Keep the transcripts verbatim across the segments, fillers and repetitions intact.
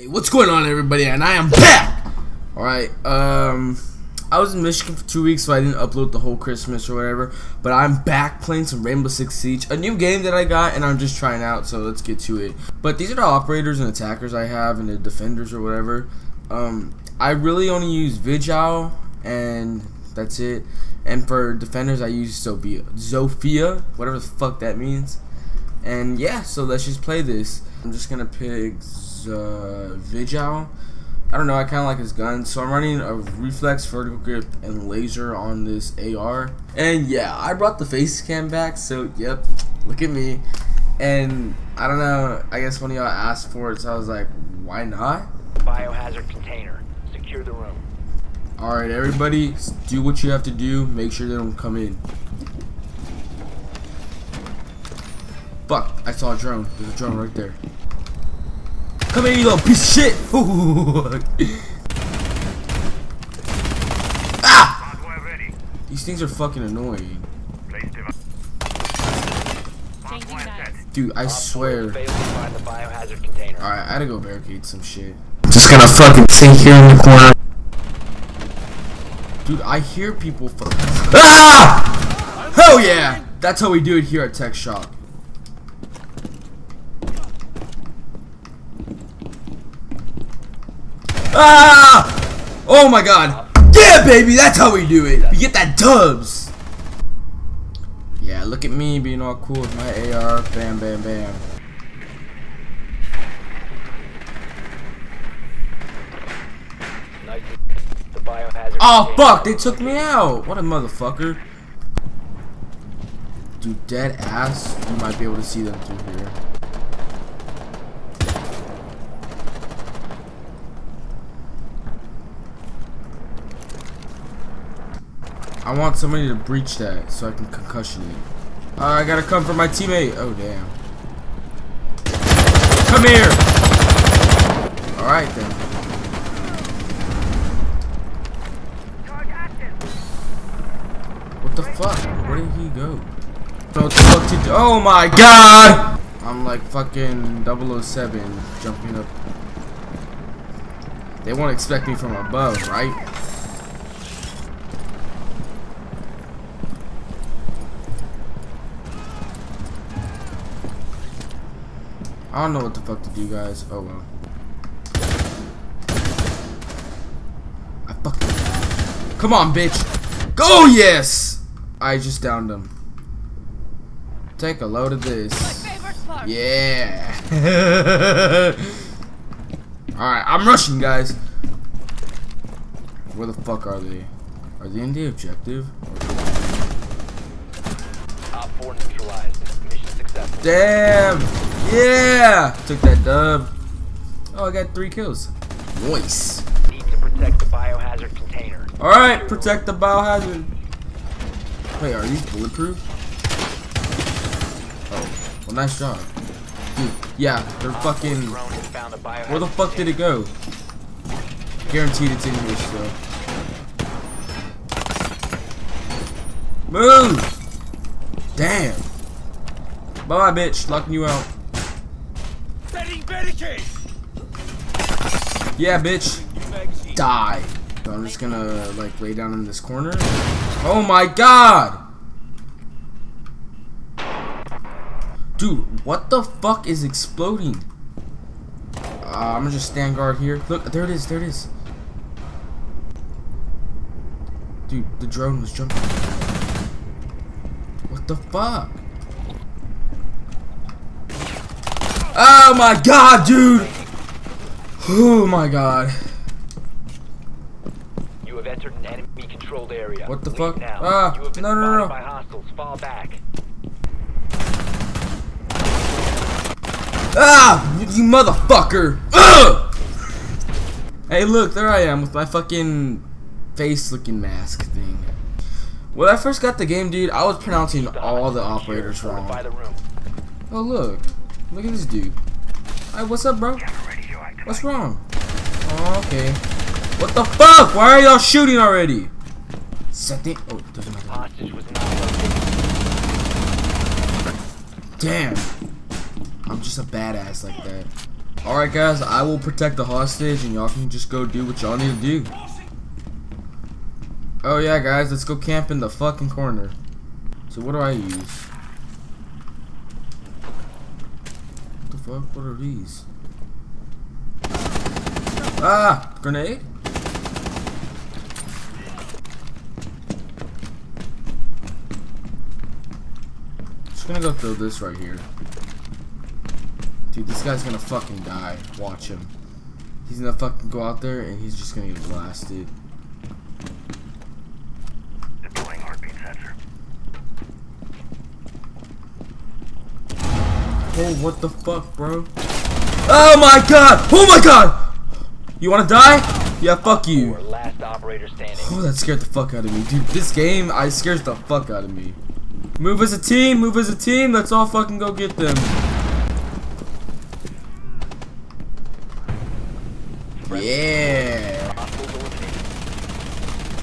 Hey, what's going on, everybody? And I am back. All right. Um, I was in Michigan for two weeks, so I didn't upload the whole Christmas or whatever. But I'm back playing some Rainbow Six Siege, a new game that I got, and I'm just trying out. So let's get to it. But these are the operators and attackers I have, and the defenders or whatever. Um, I really only use Vigil, and that's it. And for defenders, I use Zofia, Zofia, whatever the fuck that means. And yeah, so let's just play this. I'm just gonna pick uh, Vigil. I don't know, I kinda like his gun. So I'm running a reflex, vertical grip, and laser on this A R. And yeah, I brought the face cam back, so yep, look at me. And I don't know, I guess one of y'all asked for it, so I was like, why not? Biohazard container, secure the room. Alright everybody, do what you have to do, make sure they don't come in. Fuck, I saw a drone. There's a drone right there. Come here, you little piece of shit! Ah! Ready. These things are fucking annoying. Dude, I swear. Alright, I had to go barricade some shit. I'm just gonna fucking sink here in the corner. Dude, I hear people fucking. Ah! Hell yeah! That's how we do it here at TechShock. Ah! Oh my god. Yeah, baby, that's how we do it. We get that dubs. Yeah, look at me being all cool with my A R. Bam, bam, bam. Oh, fuck, they took me out. What a motherfucker. Dude, dead ass. You might be able to see them through here. I want somebody to breach that so I can concussion it. Uh, I gotta come for my teammate. Oh, damn. Come here! Alright, then. What the fuck? Where did he go? What the fuck did- Oh my god! I'm like fucking double oh seven jumping up. They won't expect me from above, right? I don't know what the fuck to do, guys. Oh well. I fucking. Come on, bitch. Go, yes. I just downed him. Take a load of this. Yeah. All right, I'm rushing, guys. Where the fuck are they? Are they in the objective? Op four neutralized. Mission successful. Damn. Yeah! Took that dub. Oh, I got three kills. Nice. Need to protect the biohazard container. Alright, protect the biohazard. Wait, are you bulletproof? Oh, well, nice job. Dude, yeah, they're fucking. Where the fuck did it go? Guaranteed it's in here still. Move! Damn. Bye, bitch. Locking you out. Yeah, bitch. Die. So I'm just gonna like lay down in this corner. Oh my god, dude, what the fuck is exploding? Uh, I'm gonna just stand guard here. Look, there it is. There it is. Dude, the drone was jumping. What the fuck? Oh my god, dude! Oh my god. You have entered an enemy controlled area. What the fuck? Now. Ah, you have been no, no, no. By hostiles. Fall back. Ah, you motherfucker. Ugh! Hey, look, there I am with my fucking face looking mask thing. When I first got the game, dude, I was pronouncing all the operators wrong. Oh, look. Look at this dude. Alright, what's up, bro? What's wrong? Oh, okay. What the fuck? Why are y'all shooting already? Something. Oh, doesn't matter. Damn. I'm just a badass like that. Alright guys, I will protect the hostage and y'all can just go do what y'all need to do. Oh yeah guys, let's go camp in the fucking corner. So what do I use? What the fuck? What are these? Ah! Grenade? Just gonna go throw this right here. Dude, this guy's gonna fucking die. Watch him. He's gonna fucking go out there and he's just gonna get blasted. Deploying heartbeat sensor. Oh, what the fuck, bro? Oh my god! Oh my god! You wanna die? Yeah, fuck you. Last operator standing. Oh, that scared the fuck out of me. Dude, this game, I scares the fuck out of me. Move as a team, move as a team. Let's all fucking go get them. Yeah,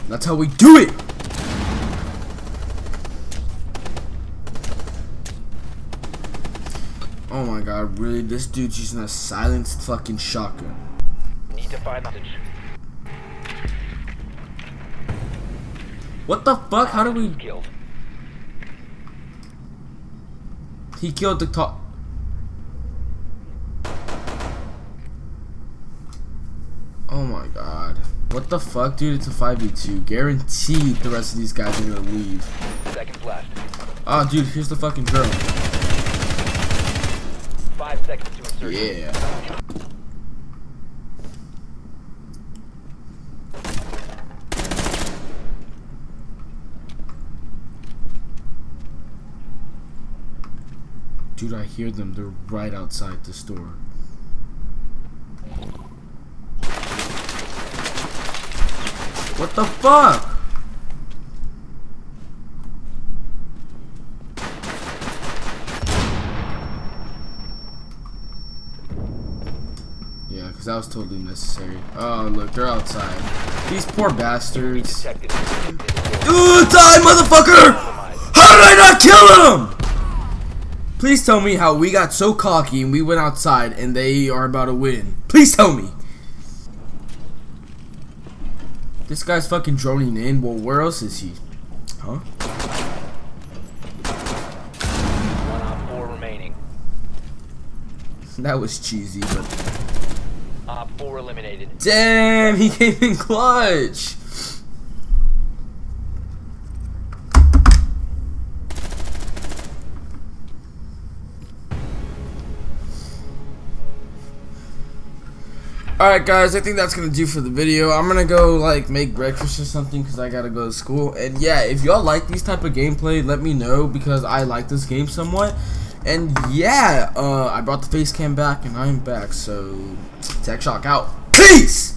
that's how we do it. Oh my god, really? This dude's using a silenced fucking shotgun. Need to find nothing. What the fuck? How do we? Killed. He killed the top. Oh my god. What the fuck, dude? It's a five v two. Guaranteed the rest of these guys are gonna leave. Seconds left. Ah, dude, here's the fucking drone. Five seconds to insert. Yeah. Dude, I hear them. They're right outside the store. What the fuck? Yeah, because that was totally necessary. Oh, look, they're outside. These poor bastards. Ooh, die, motherfucker! How did I not kill him? Please tell me how we got so cocky and we went outside and they are about to win. Please tell me. This guy's fucking droning in. Well, where else is he? Huh? One op four remaining. That was cheesy, but. Op four eliminated. Damn, he came in clutch. Alright guys, I think that's gonna do for the video. I'm gonna go like make breakfast or something because I gotta go to school. And yeah, if y'all like these type of gameplay, let me know because I like this game somewhat. And yeah, uh, I brought the face cam back and I'm back. So TechShock out. Peace!